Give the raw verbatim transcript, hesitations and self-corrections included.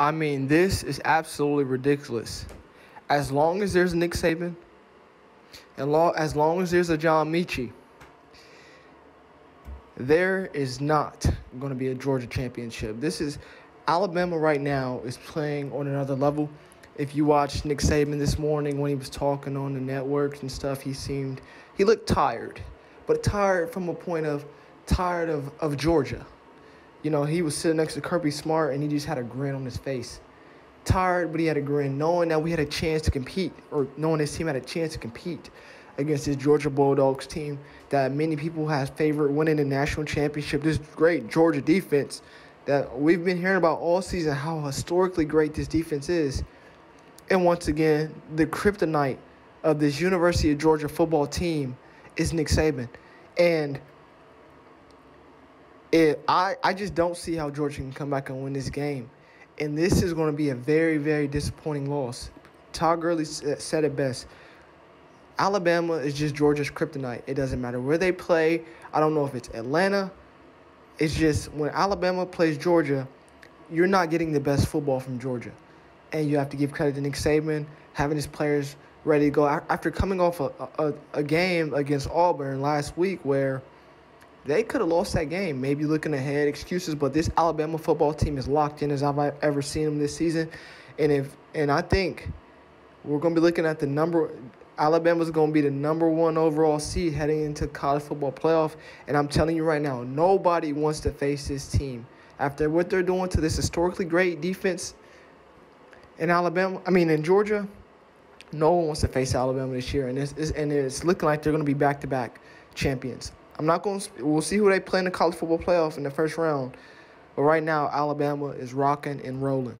I mean, this is absolutely ridiculous. As long as there's Nick Saban, and lo- as long as there's a John Meachie, there is not going to be a Georgia championship. This is Alabama right now is playing on another level. If you watched Nick Saban this morning when he was talking on the networks and stuff, he seemed he looked tired, but tired from a point of tired of, of Georgia. You know, he was sitting next to Kirby Smart, and he just had a grin on his face. Tired, but he had a grin, knowing that we had a chance to compete, or knowing his team had a chance to compete against this Georgia Bulldogs team that many people have favored winning the national championship, this great Georgia defense that we've been hearing about all season, how historically great this defense is. And once again, the kryptonite of this University of Georgia football team is Nick Saban. And It, I, I just don't see how Georgia can come back and win this game. And this is going to be a very, very disappointing loss. Todd Gurley said it best. Alabama is just Georgia's kryptonite. It doesn't matter where they play. I don't know if it's Atlanta. It's just when Alabama plays Georgia, you're not getting the best football from Georgia. And you have to give credit to Nick Saban, having his players ready to go. After coming off a, a, a game against Auburn last week where they could have lost that game, maybe looking ahead, excuses, but this Alabama football team is locked in as I've ever seen them this season. And if and I think we're going to be looking at the number – Alabama's going to be the number one overall seed heading into college football playoff. And I'm telling you right now, nobody wants to face this team. After what they're doing to this historically great defense in Alabama – I mean in Georgia, no one wants to face Alabama this year. And it's, it's, and it's looking like they're going to be back-to-back champions. I'm not going to – we'll see who they play in the college football playoff in the first round. But right now, Alabama is rocking and rolling.